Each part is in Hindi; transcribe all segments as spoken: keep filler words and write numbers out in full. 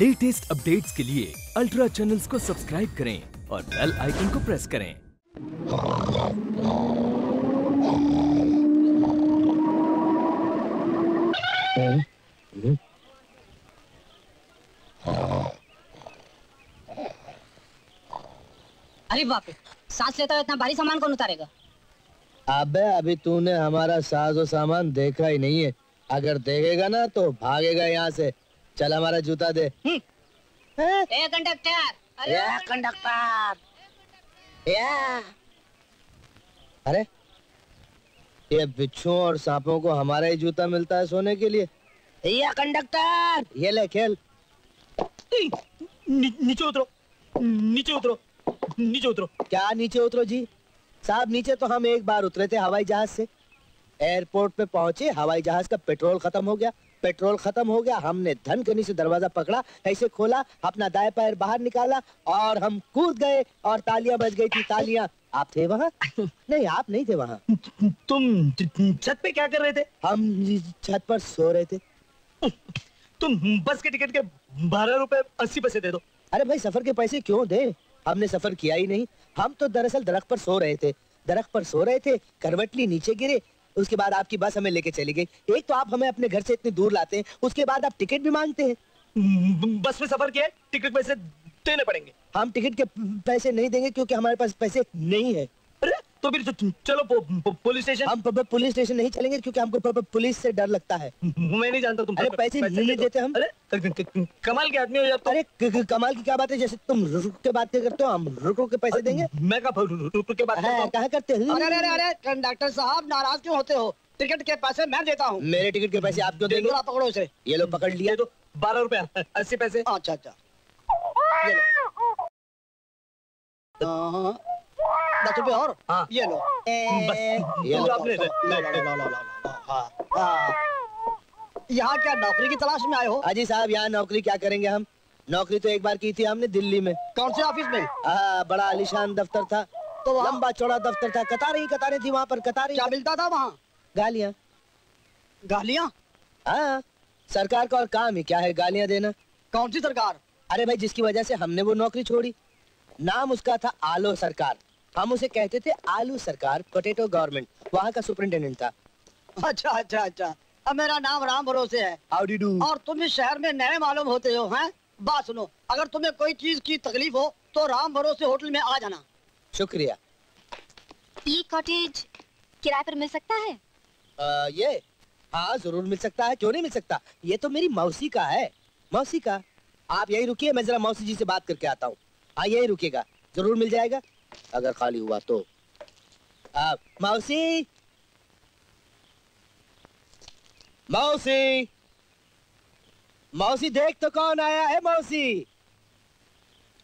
लेटेस्ट अपडेट्स के लिए अल्ट्रा चैनल्स को सब्सक्राइब करें और बेल आइकन को प्रेस करें। अरे बाप रे, सांस लेता हुआ इतना भारी सामान कौन उतारेगा? अबे अभी तूने हमारा साज और सामान देखा ही नहीं है, अगर देखेगा ना तो भागेगा यहाँ से। चल हमारा जूता दे। ए कंडक्टर, ए कंडक्टर, अरे ये बिच्छुओं और सांपों को हमारा ही जूता मिलता है सोने के लिए। ये कंडक्टर, ये ले खेल। नि, नीचे उतरो, नीचे उतरो, नीचे उतरो। क्या नीचे उतरो जी साहब? नीचे तो हम एक बार उतरे थे हवाई जहाज से। एयरपोर्ट पे पहुंचे, हवाई जहाज का पेट्रोल खत्म हो गया। पेट्रोल खत्म हो गया, हमने धनकनी से दरवाजा पकड़ा, ऐसे खोला, अपना दाएं पैर बाहर निकाला और हम कूद गए और तालियां बज गई थी। तालियां। आप थे वहाँ? नहीं, आप नहीं थे वहाँ। तुम छत पे क्या कर रहे थे? हम छत पर सो रहे थे। तुम बस के टिकट के बारह रुपए अस्सी पैसे दे दो। अरे भाई सफर के पैसे क्यों दे, हमने सफर किया ही नहीं। हम तो दरअसल दरख्त पर सो रहे थे, दरख्त पर सो रहे थे, करवटली नीचे गिरे, उसके बाद आपकी बस हमें लेके चली गई। एक तो आप हमें अपने घर से इतनी दूर लाते हैं, उसके बाद आप टिकट भी मांगते हैं। बस में सफर किया है, टिकट पैसे देने पड़ेंगे। हम टिकट के पैसे नहीं देंगे क्योंकि हमारे पास पैसे नहीं है। तो फिर चलो पो, पो, पुलिस स्टेशन। हम पुलिस स्टेशन नहीं चलेंगे क्योंकि हमको पुलिस से डर लगता है। मैं नहीं जानता तुम। अरे पैसे, पैसे नहीं देते हम। अरे कमाल के आदमी हो जाते हो। अरे कमाल की क्या बात है, जैसे तुम रुक रुक के बातें करते हो, हम रुक रुक के पैसे देंगे। मैं कब रुक रुक के बात कहा करते हैं? अरे अरे अरे कंडक्टर साहब, नाराज क्यों होते हो? टिकट के पैसे मैं देता हूँ। मेरे टिकट के पैसे आप क्यों देंगे? पकड़ो उसे। ये लोग पकड़ लिया। तो बारह रुपए अस्सी पैसे। अच्छा अच्छा। दस रुपए और। हाँ। ये लो। ये लो आपने। यहाँ क्या नौकरी की तलाश में आए हो? अजी साहब यहाँ नौकरी क्या करेंगे हम? नौकरी तो एक बार की थी हमने दिल्ली में। कौन से ऑफिस में? हाँ, बड़ा आलीशान दफ्तर था, तो लंबा चौड़ा दफ्तर था, कतारें ही कतारें थी वहाँ पर, कतारें। क्या मिलता था वहाँ? गालियाँ। गालियाँ? हाँ, सरकार का और काम ही क्या है गालियाँ देना। कौन सी सरकार? अरे भाई जिसकी वजह से हमने वो नौकरी छोड़ी, नाम उसका था आलो सरकार, हम उसे कहते थे आलू सरकार, पोटेटो गवर्नमेंट, वहाँ का सुपरिंटेंडेंट था। अच्छा अच्छा अच्छा। अब मेरा नाम राम भरोसे है। How do you do? और तुम इस शहर में नए मालूम होते हो हैं? बात सुनो, अगर तुम्हें कोई चीज की तकलीफ हो तो राम भरोसे होटल में आ जाना। शुक्रिया। ये कॉटेज किराए पर मिल सकता है? आ, ये हाँ जरूर मिल सकता है, क्यों नहीं मिल सकता। ये तो मेरी मौसी का है। मौसी का? आप यही रुकिए, मैं जरा मौसी जी से बात करके आता हूँ। हाँ यही रुकेगा, जरूर मिल जाएगा अगर खाली हुआ तो। आप मौसी, मौसी, मौसी देख तो कौन आया है। मौसी,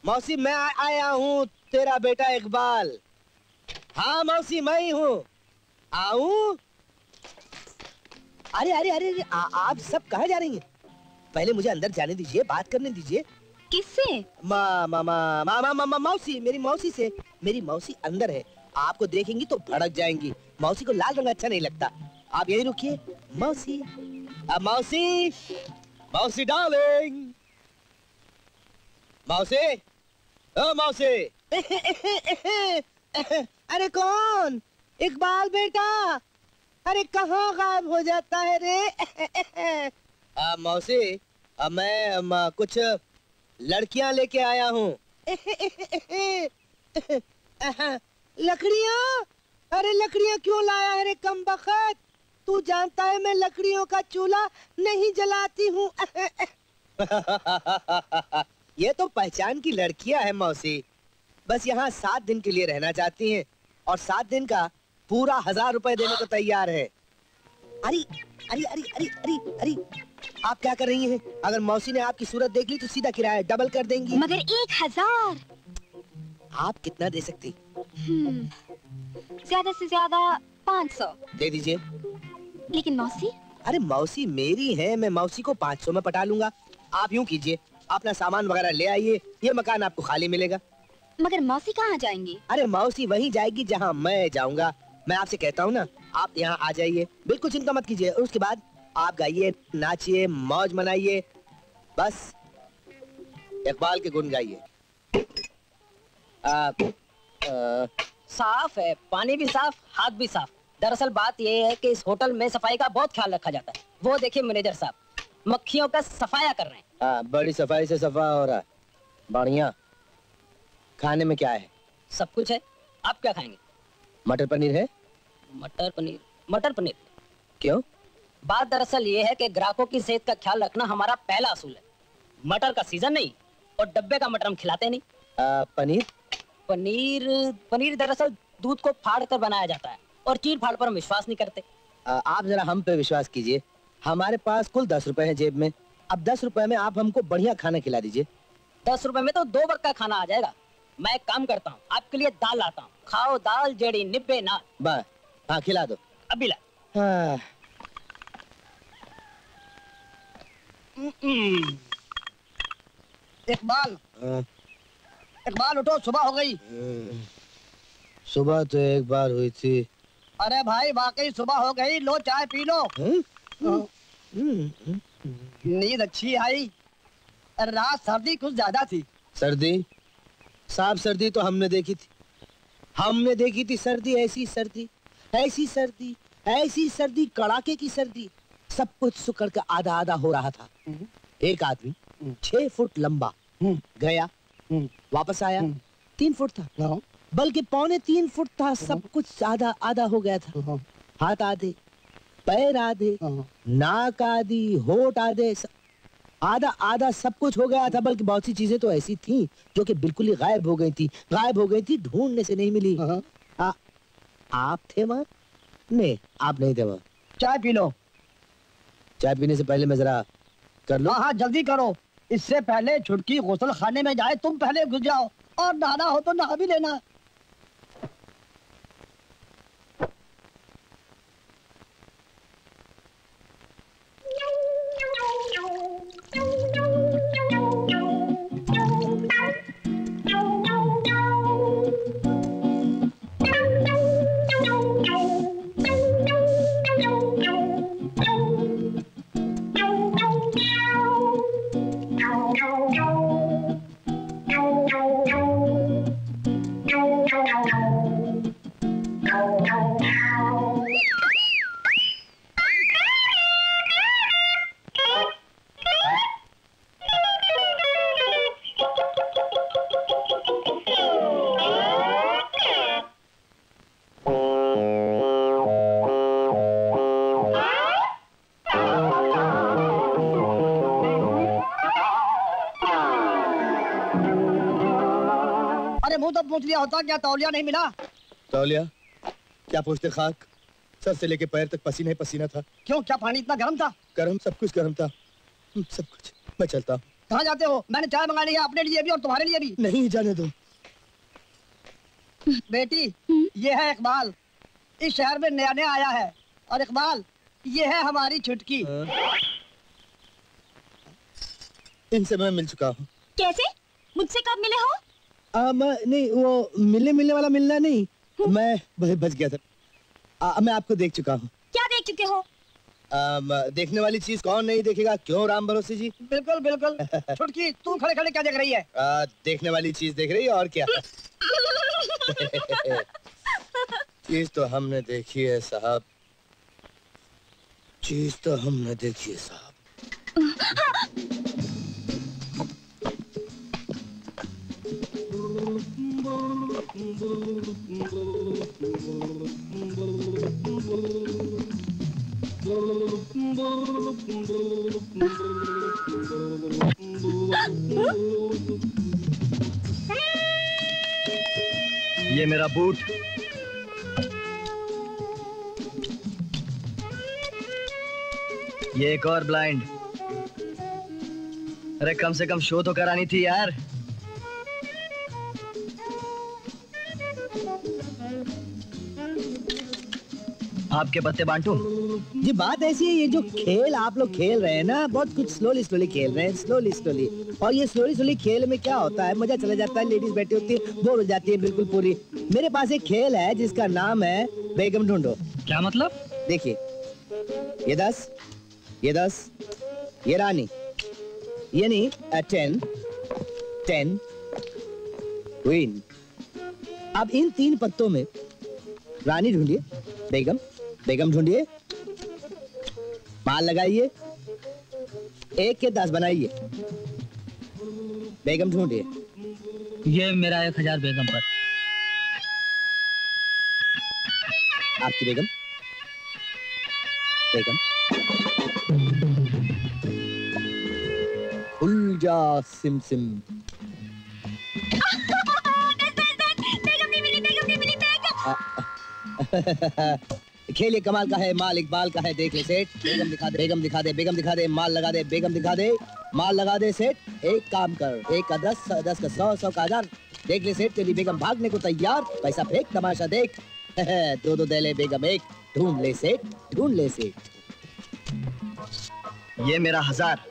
मौसी मैं आया हूँ, तेरा बेटा इकबाल। हाँ मौसी मैं ही हूँ, आऊं? अरे अरे अरे, अरे आ, आप सब कहाँ जा रही हैं? पहले मुझे अंदर जाने दीजिए, बात करने दीजिए। किससे? माँ माँ माँ माँ माँ मौसी, मेरी मौसी से। मेरी मौसी अंदर है, आपको देखेंगी तो भड़क जाएंगी। मौसी को लाल रंग अच्छा नहीं लगता, आप यही रुकिए। मौसी, अब मौसी, मौसी डार्लिंग, मौसी, ओ मौसी। अरे कौन? इकबाल बेटा, अरे कहाँ गायब हो जाता है रे। अब मौसी, अब मैं म, कुछ लड़कियां लेके आया हूँ। लकड़ियाँ? अरे लकड़ियाँ क्यों लाया है रे कमबख्त? तू जानता है मैं लकड़ियों का चूल्हा नहीं जलाती हूँ। ये तो पहचान की लड़कियाँ हैं मौसी, बस यहाँ सात दिन के लिए रहना चाहती हैं और सात दिन का पूरा हजार रुपए देने को तैयार है। अरे अरे अरे अरे अरे अरे, आप क्या कर रही हैं? अगर मौसी ने आपकी सूरत देख ली तो सीधा किराया डबल कर देंगी। मगर एक हजार आप कितना दे सकती? ज्यादा से ज्यादा पाँच सौ दे दीजिए। लेकिन मौसी। अरे मौसी मेरी है, मैं मौसी को पाँच सौ में पटा लूंगा। आप यूँ कीजिए, अपना सामान वगैरह ले आइए, ये मकान आपको खाली मिलेगा। मगर मौसी कहाँ जाएंगी? अरे मौसी वहीं जाएगी जहाँ मैं जाऊँगा। मैं आपसे कहता हूँ ना, आप यहाँ आ जाइए, बिल्कुल चिंता मत कीजिए। उसके बाद आप गाइए, नाचिए, मौज मनाइए, बस इकबाल के गुण गाइए। साफ है, पानी भी साफ, हाथ भी साफ। दरअसल बात यह है कि इस होटल में सफाई का बहुत ख्याल रखा जाता है। वो देखिए मैनेजर साहब मक्खियों का सफाया कर रहे हैं। हाँ, बड़ी सफाई से सफा हो रहा है। बढ़िया। खाने में क्या है? सब कुछ है, आप क्या खाएंगे? मटर पनीर है। मटर पनीर? मटर पनीर क्यों? बात दरअसल ये है कि ग्राहकों की सेहत का ख्याल रखना हमारा पहला असूल है। मटर का सीजन नहीं और डब्बे का मटर हम खिलाते नहीं। आ, पनीर? पनीर पनीर दरअसल दूध को फाड़ कर बनाया जाता है और चीर फाड़ पर हम विश्वास नहीं करते। आ, आप जरा हम पे विश्वास कीजिए। हमारे पास कुल दस रुपए है जेब में। अब दस रुपए में आप हमको बढ़िया खाना खिला दीजिए। दस रुपए में तो दो वक्त का खाना आ जाएगा। मैं एक काम करता हूँ, आपके लिए दाल लाता हूँ। खाओ दाल जेड़ी निब्बे ना। बस हाँ खिला दो अभी। ला हाँ। इकबाल हाँ। इकबाल उठो, सुबह हो गई। सुबह तो एक बार हुई थी। अरे भाई वाकई सुबह हो गई, लो चाय पी लो। हाँ। नींद अच्छी आई? रात सर्दी कुछ ज्यादा थी। सर्दी? साफ सर्दी तो हमने देखी थी। हमने देखी थी सर्दी, ऐसी सर्दी, ऐसी सर्दी, ऐसी सर्दी, कड़ाके की सर्दी। सब कुछ सुकड़ के आधा आधा हो रहा था। एक आदमी छह फुट लंबा गया, वापस आया, तीन फुट था, बल्कि पौने तीन फुट था। सब कुछ आधा आधा हो गया था। हाथ आधे, पैर आधे, नाक आधी, होठ आधे, आधा आधा सब कुछ हो गया था। बल्कि बहुत सी चीजें तो ऐसी थी जो कि बिल्कुल ही गायब हो गई थी। गायब हो गई थी, ढूंढने से नहीं मिली। आ, आप थे वहां? नहीं, आप नहीं थे वहां। चाय पी लो। चाय पीने से पहले मैं जरा कर लूं। हाँ जल्दी करो, इससे पहले छुटकी गुसल खाने में जाए। तुम पहले घुस जाओ और नहाना हो तो नहा भी लेना। लिया होता क्या तौलिया नहीं मिला? तौलिया क्या पूछते, खाक सर से लेके पैर तक पसीना ही पसीना था। क्यों, क्या पानी इतना गर्म था? गर्म, सब कुछ गर्म था, सब कुछ। मैं चलता हूँ। कहाँ जाते हो? मैंने चाय मंगानी है, अपने लिए भी और तुम्हारे लिए भी। नहीं जाने दो बेटी। ये है इकबाल, इस शहर में नया नया आया है। और इकबाल ये है हमारी छुटकी। इनसे मैं मिल चुका हूँ। कैसे? मुझसे कब मिले हो? आ, मैं नहीं, वो मिलने मिलने वाला मिलना नहीं। हुँ? मैं बच गया था। आ, मैं आपको देख चुका हूँ। क्या देख चुके हो? आ, देखने वाली चीज कौन नहीं देखेगा, क्यों राम भरोसे जी? बिल्कुल बिल्कुल। छुटकी तू खड़े खड़े क्या देख रही है? आ, देखने वाली चीज देख रही है और क्या। चीज तो हमने देखी है साहब, चीज तो हमने देखी है साहब। ये मेरा बूट, ये एक और ब्लाइंड। अरे कम से कम शो तो करानी थी यार। आपके पत्ते बांटू? ये बात ऐसी है, ये जो खेल आप लोग खेल रहे हैं ना, बहुत कुछ स्लोली स्लोली खेल रहे हैं, स्लोली स्लोली। और ये स्लोली स्लोली खेल में क्या होता है, मजा चला जाता है। लेडीज बैठी होती है, बोर हो जाती है बिल्कुल पूरी। मेरे पास एक खेल है जिसका नाम है बेगम ढूंढो। क्या मतलब? देखिए, ये दस, ये दस, ये रानी, ये नहीं टेन, टेन, क्वीन। अब इन तीन पत्तों में रानी ढूंढिए, बेगम बेगम ढूंढिए, माल लगाइए, एक के दस बनाइए। बेगम ढूंढिए, ये मेरा एक हजार बेगम पर। आपकी बेगम बेगम खुल जा सिम सिम। खेल कमाल का है, माल इकबाल का है, देख ले सेठ। बेगम दिखा दे, बेगम दिखा दे, बेगम दिखा दे, माल लगा दे, बेगम दिखा दे, माल लगा दे सेठ। एक काम कर, एक का दस, दस का सौ, सौ का हजार। देख ले सेठ, तेरी बेगम भागने को तैयार, पैसा फेंक, तमाशा देख। दो दो दे ले बेगम एक, ढूंढ ले सेठ, ढूंढ ले सेठ। ये मेरा हजार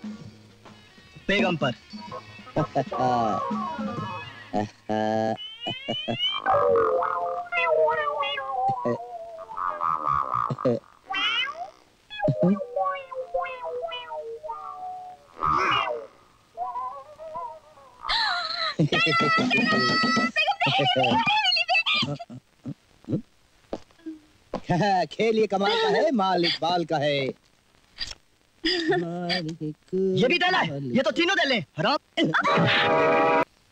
बेगम पर। खेल ये कमाल का है, माल इकबाल का है। ये भी डाला है, ये तो तीनों डाले।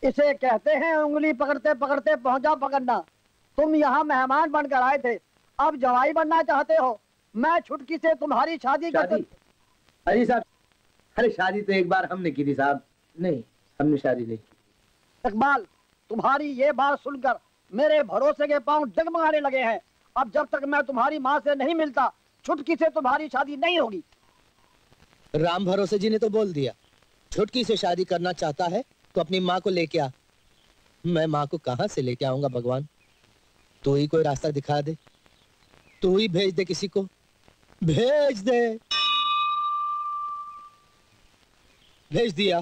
इसे कहते हैं उंगली पकड़ते पकड़ते पहुंचा पकड़ना। तुम यहाँ मेहमान बनकर आए थे, अब जवाई बनना चाहते हो। मैं छुटकी से तुम्हारी शादी करती। अरे साहब, अरे शादी तो एक बार हमने की थी साहब। नहीं, हमने शादी नहीं की। इकबाल, तुम्हारी ये बात सुनकर मेरे भरोसे के पांव डगमगाने लगे हैं। अब जब तक मैं तुम्हारी माँ से नहीं मिलता, छुटकी से तुम्हारी शादी नहीं होगी। राम भरोसे जी ने तो बोल दिया, छुटकी से शादी करना चाहता है तो अपनी माँ को लेके आ। मैं माँ को कहाँ से लेके आऊंगा भगवान? तू ही कोई रास्ता दिखा दे, तू ही भेज दे, किसी को भेज दे। भेज दिया,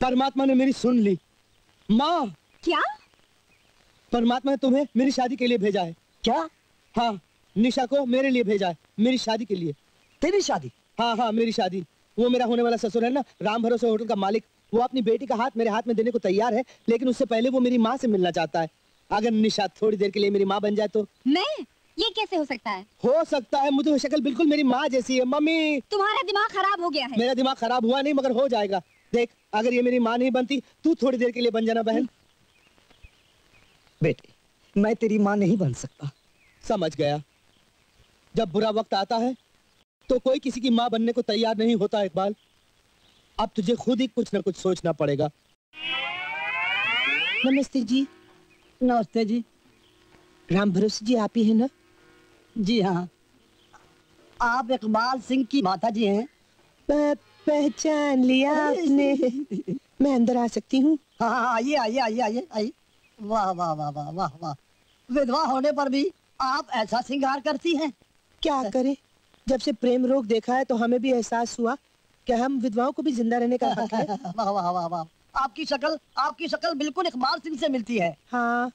परमात्मा ने मेरी सुन ली। माँ, क्या परमात्मा ने तुम्हें मेरी शादी के लिए भेजा है? क्या? हाँ, निशा को मेरे लिए भेजा है, मेरी शादी के लिए। तेरी शादी? हाँ हाँ, मेरी शादी। वो मेरा होने वाला ससुर है ना, राम भरोसे होटल का मालिक, वो अपनी बेटी का हाथ मेरे हाथ में देने को तैयार है, लेकिन उससे पहले वो मेरी माँ से मिलना चाहता है। अगर निशा थोड़ी देर के लिए मेरी माँ बन जाए तो। मैं? ये कैसे हो सकता है? हो सकता है, मुझे शक्ल बिल्कुल मेरी माँ जैसी है। मम्मी, तुम्हारा दिमाग खराब हो गया है। मेरा दिमाग खराब हुआ नहीं, मगर हो जाएगा। देख, अगर ये मेरी माँ नहीं बनती, तू थोड़ी देर के लिए बन जाना बहन। बेटी, मैं तेरी माँ नहीं बन सकता। समझ गया। जब बुरा वक्त आता है तो कोई किसी की माँ बनने को तैयार नहीं होता इकबाल। अब तुझे खुद ही कुछ न कुछ सोचना पड़ेगा। नमस्ते जी। नमस्ते जी। राम भरोसे जी आप ही हैं ना? जी हाँ। आप इकबाल सिंह की माता जी हैं? पहचान लिया आपने। मैं अंदर आ सकती हूँ? हाँ, आइए आइए आइए आइए आइए। वाह वाह वाह वाह वाह वाह, विधवा होने पर भी आप ऐसा श्रृंगार करती हैं। क्या करें, जब से प्रेम रोग देखा है तो हमें भी एहसास हुआ कि हम विधवाओं को भी जिंदा रहने का हक है। वाह वाह वाह वाह, आपकी शक्ल, आपकी शक्ल बिल्कुल इकबाल सिंह से मिलती है। हाँ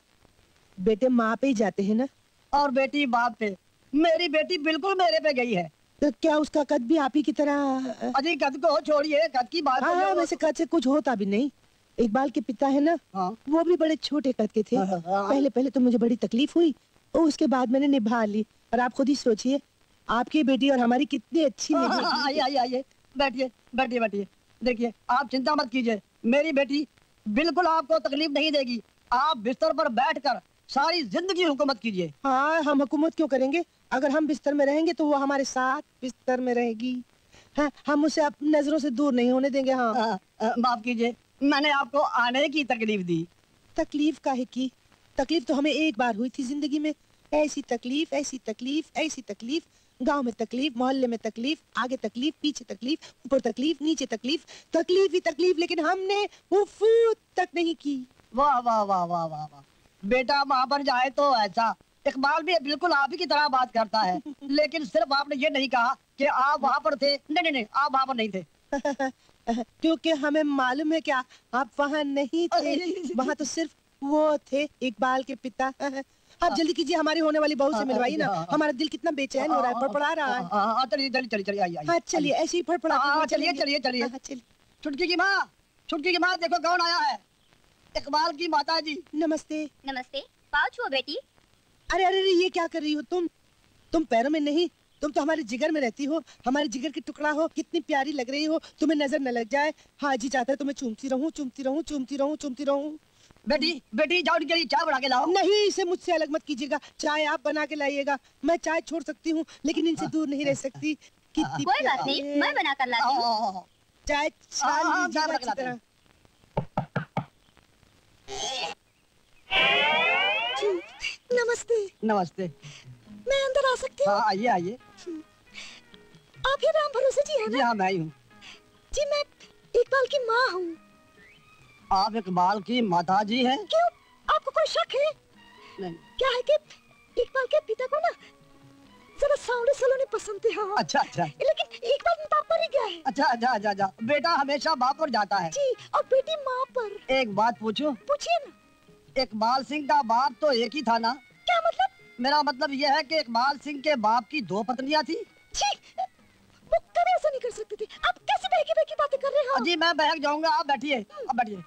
बेटे, माँ पे ही जाते हैं ना, और बेटी बाप पे। मेरी बेटी बिल्कुल मेरे पे गई है। तो क्या उसका कद भी आप ही की तरह? अरे कद को छोड़िए, कद की बात। हाँ, वैसे कद से कुछ होता भी नहीं। इकबाल के पिता है ना, वो भी बड़े छोटे कद के थे। पहले पहले तो मुझे बड़ी तकलीफ हुई, और उसके बाद मैंने निभा ली। और आप खुद ही सोचिए, आपकी बेटी और हमारी कितनी अच्छी। आइए आइए आइए, बैठिए बैठिए बैठिए। देखिए, आप चिंता मत कीजिए, मेरी बेटी बिल्कुल आपको तकलीफ नहीं देगी। आप बिस्तर पर बैठकर सारी जिंदगी हुकूमत कीजिए। हाँ, हम हुकूमत क्यों करेंगे? अगर हम बिस्तर में रहेंगे तो वो हमारे साथ बिस्तर में रहेगी। हाँ, हम उसे अपनी नजरों से दूर नहीं होने देंगे। हाँ, माफ कीजिए, मैंने आपको आने की तकलीफ दी। तकलीफ काहे की? तकलीफ तो हमें एक बार हुई थी जिंदगी में। ऐसी तकलीफ, ऐसी तकलीफ, ऐसी तकलीफ। गांव में तकलीफ, मोहल्ले में तकलीफ, आगे तकलीफ, पीछे तकलीफ, ऊपर तकलीफ, नीचे तकलीफ, तकलीफ ही तकलीफ। लेकिन हमने वो फूट तक नहीं की। वाह वाह वाह वाह वाह वाह। बेटा माँ पर जाए तो ऐसा। इकबाल भी बिल्कुल आप ही की तरह बात करता है। लेकिन सिर्फ आपने ये नहीं कहा कि आप वहाँ पर थे। नहीं नहीं नहीं, आप वहाँ पर नहीं थे। क्योंकि हमें मालूम है क्या आप वहाँ नहीं थे। वहाँ तो सिर्फ वो थे, इकबाल के पिता। आप जल्दी कीजिए, हमारी होने वाली बहू से मिलवाइए ना। हमारा दिल कितना बेचैन हो रहा है, फड़फड़ा रहा है। चलिए चलिए चलिए, ऐसे ही फड़फड़ा। चलिए चलिए चलिए। छुटकी की माँ, छुटकी के बाद देखो कौन आया है, इकबाल की माता जी। नमस्ते। नमस्ते, पाँव छुओ बेटी। अरे अरे ये क्या कर रही हो तुम? तुम पैरों में नहीं, तुम तो हमारे जिगर में रहती हो, हमारे जिगर की टुकड़ा हो, कितनी प्यारी लग रही हो, तुम्हें नजर न लग जाए। हाँ जी चाहता है तुम्हें चूमती रहूं चूमती रहूं चूमती रहूं चूमती रहूं। बेटी बेटी जाओ इनके लिए चाय बना के लाओ। नहीं, इसे मुझसे अलग मत कीजिएगा, चाय आप बना के लाइएगा। मैं चाय छोड़ सकती हूँ लेकिन इनसे दूर नहीं रह सकती। कितनी कोई बात नहीं, मैं बना कर लाती हूँ चाय। चाय नमस्ते। नमस्ते, मैं अंदर आ सकती हूँ? आइए आइए। आप ये राम भरोसे जी हैं ना? जी हाँ, मैं ही हूँ जी। मैं इकबाल की माँ हूँ। आप इकबाल की माता जी हैं? क्यों, आपको कोई शक है? नहीं। क्या है कि इकबाल के पिता को ना जरा सावले सलोने पसंद थे। हाँ। अच्छा अच्छा। लेकिन इकबाल बाप पर ही गया है। अच्छा अच्छा अच्छा अच्छा, बेटा हमेशा बाप पर जाता है जी, और बेटी माँ पर। एक बात पूछूं? पूछिए ना। इकबाल सिंह का बाप तो एक ही था ना? क्या मतलब? मेरा मतलब यह है कि इकबाल सिंह के बाप की दो पत्नियां थी। वो कभी ऐसा नहीं कर सकती थी। आप कैसे बहकी बहकी बातें कर रहे हो? जी मैं बहक जाऊंगा, आप बैठिए, आप बैठिए,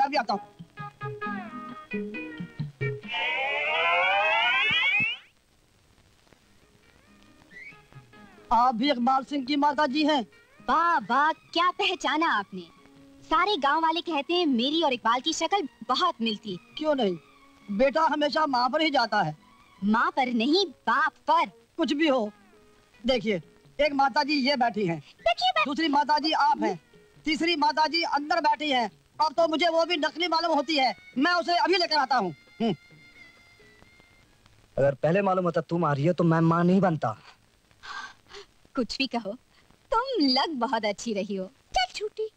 मैं भी आता हूँ। आप भी इकबाल सिंह की माता जी हैं? बाबा क्या पहचाना आपने। सारे गांव वाले कहते हैं मेरी और इकबाल की शक्ल बहुत मिलती। क्यों नहीं, बेटा हमेशा माँ पर ही जाता है। माँ पर नहीं, बाप पर। कुछ भी हो, देखिए एक माता जी ये बैठी हैं, दूसरी माता जी आप हैं, तीसरी माता जी अंदर बैठी हैं। अब तो मुझे वो भी नकली मालूम होती है, मैं उसे अभी लेकर आता हूँ। अगर पहले मालूम होता तुम आ रही हो तो मैं माँ नहीं बनता। कुछ भी कहो, तुम लग बहुत अच्छी रही हो। चल छूटी,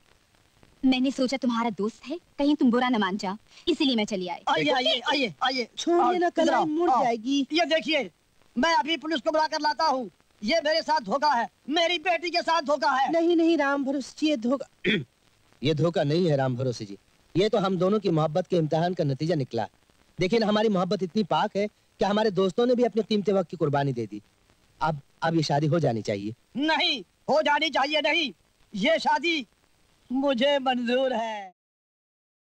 मैंने सोचा तुम्हारा दोस्त है, कहीं तुम बुरा न मान जाओ, इसीलिए मैं चली आई। आइए आइए आइए आइए। छोड़िए ना, कल मुड़ जाएगी। ये देखिए, मैं अभी पुलिस को बुलाकर लाता हूँ। ये मेरे साथ धोखा है, मेरी बेटी के साथ धोखा है। नहीं नहीं राम भरोसे जी, ये धोखा ये धोखा नहीं है राम भरोसे जी, ये तो हम दोनों की मोहब्बत के इम्तिहान का नतीजा निकला। देखिए हमारी मोहब्बत इतनी पाक है कि हमारे दोस्तों ने भी अपने कीमती वक्त की कुर्बानी दे दी। अब अब ये शादी हो जानी चाहिए। नहीं, हो जानी चाहिए नहीं, ये शादी मुझे मंजूर है।